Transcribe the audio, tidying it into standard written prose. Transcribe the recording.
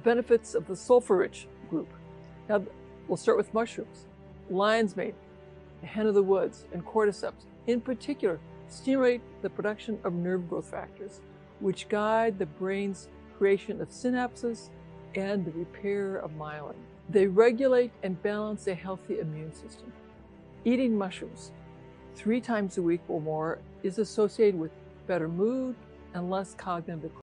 the benefits of the sulfur-rich group. Now, we'll start with mushrooms. Lion's mane, the hen of the woods, and cordyceps, in particular, stimulate the production of nerve growth factors, which guide the brain's creation of synapses and the repair of myelin. They regulate and balance a healthy immune system. Eating mushrooms 3 times a week or more is associated with better mood and less cognitive decline.